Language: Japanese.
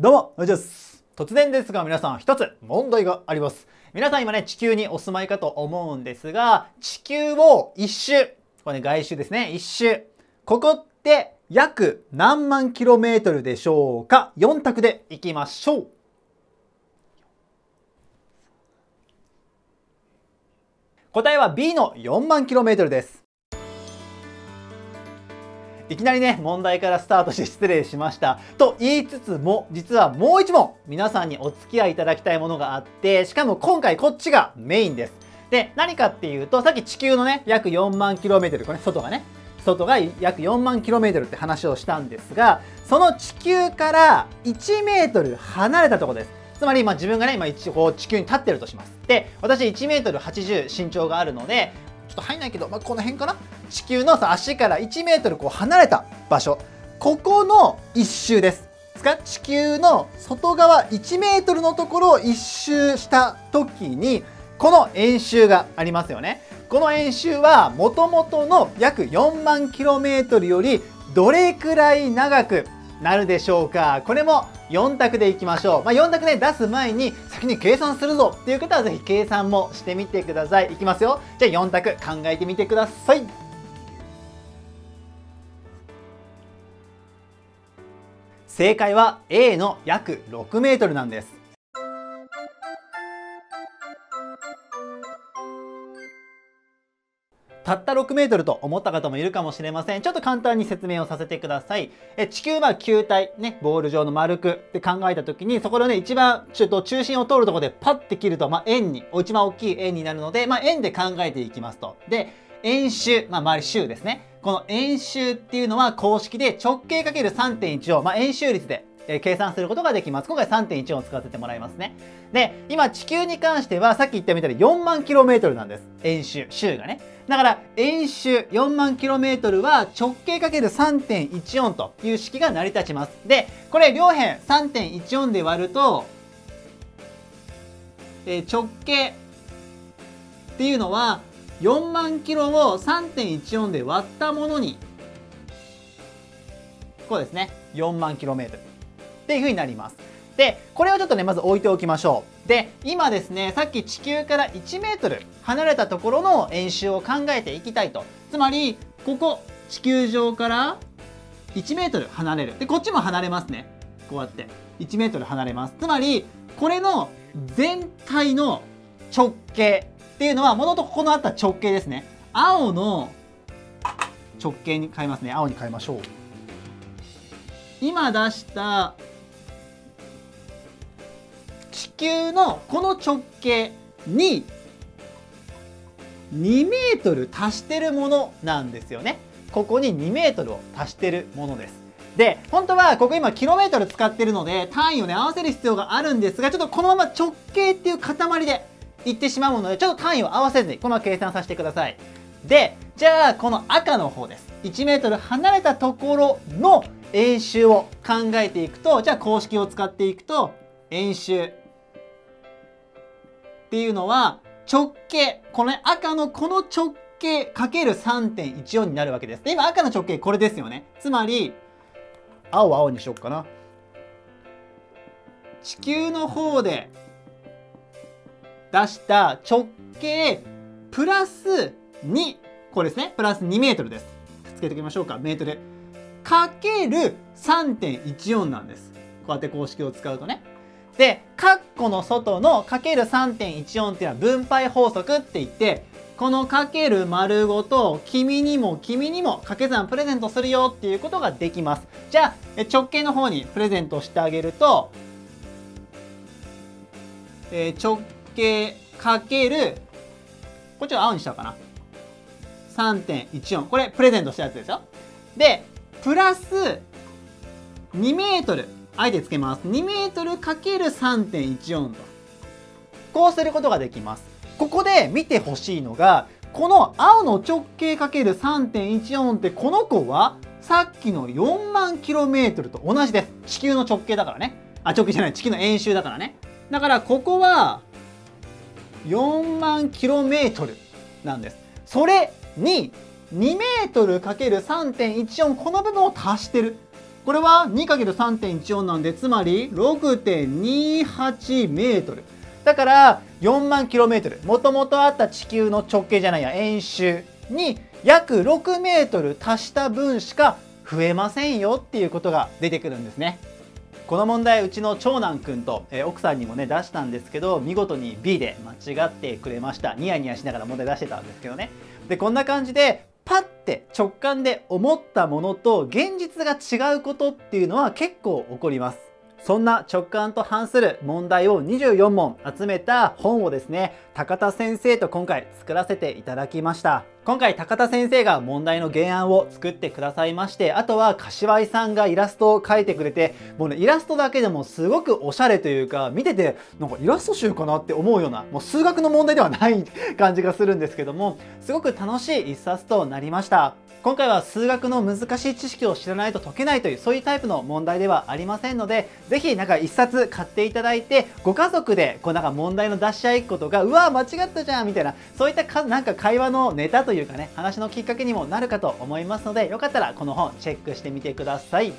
どうも、おじゃす。突然ですが皆さん、一つ問題があります。皆さん今ね、地球にお住まいかと思うんですが、地球を一周、これね外周ですね、一周、ここって約何万キロメートルでしょうか。4択でいきましょう。答えは B の4万キロメートルです。いきなりね、問題からスタートして失礼しました。と言いつつも、実はもう一問、皆さんにお付き合いいただきたいものがあって、しかも今回こっちがメインです。で、何かっていうと、さっき地球のね、約4万 km、これ、ね、外が約4万 km って話をしたんですが、その地球から1メートル離れたところです。つまり、自分がね、今こう地球に立ってるとします。で、私1メートル80身長があるので、ちょっと入んないけど、この辺かな、地球の足から1メートル離れた場所、ここの一周です。地球の外側1メートルのところを一周した時に、この円周がありますよね。この円周はもともとの約4万 km よりどれくらい長くなるでしょうか。これも4択でいきましょう。4択ね、出す前に先に計算するぞっていう方はぜひ計算もしてみてください。いきますよ。じゃあ4択考えてみてください。正解は A の約6メートルなんです。たった6メートルと思った方もいるかもしれません。ちょっと簡単に説明をさせてください。地球は球体、ね、ボール状の丸くって考えた時に、そこのね、一番中心を通るところでパッて切ると、円に、一番大きい円になるので、円で考えていきますと。で、円周、周り周ですね。この円周っていうのは公式で直径 ×3.1 を、円周率で計算することができます。今回 3.1 を使わせてもらいますね。で、今地球に関してはさっき言ったみたいに4万 km なんです。円周、周がね。だから円周4万 km は直径 ×3.14 という式が成り立ちます。で、これ両辺 3.14 で割ると、直径っていうのは4万 km を 3.14 で割ったものに、こうですね、4万 km。っていう風になります。で、これをちょっとね、まず置いておきましょう。で、今ですね、さっき地球から1メートル離れたところの円周を考えていきたいと。つまり、ここ、地球上から1メートル離れる。で、こっちも離れますね。こうやって。1メートル離れます。つまり、これの全体の直径っていうのは、もともとここのあった直径ですね。青の直径に変えますね。青に変えましょう。今出した地球のこの直径に2メートル足してるものなんですよね。ここに2メートルを足してるものです。で、本当はここ今キロメートル使ってるので単位をね合わせる必要があるんですが、ちょっとこのまま直径っていう塊でいってしまうので、ちょっと単位を合わせずにこのまま計算させてください。で、じゃあこの赤の方です。1メートル離れたところの円周を考えていくと、じゃあ公式を使っていくと、円周っていうのは直径、このね、赤のこの直径 ×3.14 になるわけです。で、今赤の直径これですよね。つまり、青は青にしよっかな。地球の方で出した直径プラス2、これですね。プラス2メートルです。つけておきましょうか。メートル。かける 3.14 なんです。こうやって公式を使うとね。で、カッコの外のかける 3.14 っていうのは分配法則って言って、このかける丸ごと君にも君にも掛け算プレゼントするよっていうことができます。じゃあ、直径の方にプレゼントしてあげると、直径かける、こっちは青にしちゃうかな。3.14。これプレゼントしたやつですよ。で、プラス2メートル、あえてつけます。2メートル ×3.14 と。こうすることができます。ここで見てほしいのが、この青の直径 ×3.14 って、この子はさっきの4万 km と同じです。地球の直径だからね。あ、直径じゃない、地球の円周だからね。だからここは4万 km なんです。それに、2メートル ×3.14 この部分を足してる。これは 2×3.14 なんで、つまり 6.28 メートル。だから4万キロメートル。もともとあった地球の直径じゃないや、円周に約6メートル足した分しか増えませんよっていうことが出てくるんですね。この問題、うちの長男くんと、奥さんにもね出したんですけど、見事に B で間違ってくれました。ニヤニヤしながら問題出してたんですけどね。でこんな感じでパッて直感で思ったものと現実が違うことっていうのは結構起こります。そんな直感と反する問題を24問集めた本をですね、高田先生と今回作らせていただきました。今回高田先生が問題の原案を作ってくださいまして、あとは柏井さんがイラストを描いてくれて、もうね、イラストだけでもすごくおしゃれというか、見ててなんかイラスト集かなって思うような、もう数学の問題ではない感じがするんですけども、すごく楽しい一冊となりました。今回は数学の難しい知識を知らないと解けないという、そういうタイプの問題ではありませんので、ぜひなんか一冊買っていただいて、ご家族でこうなんか問題の出し合いっことが、うわー間違ったじゃんみたいな、そういったなんか会話のネタというかね、話のきっかけにもなるかと思いますので、よかったらこの本チェックしてみてください。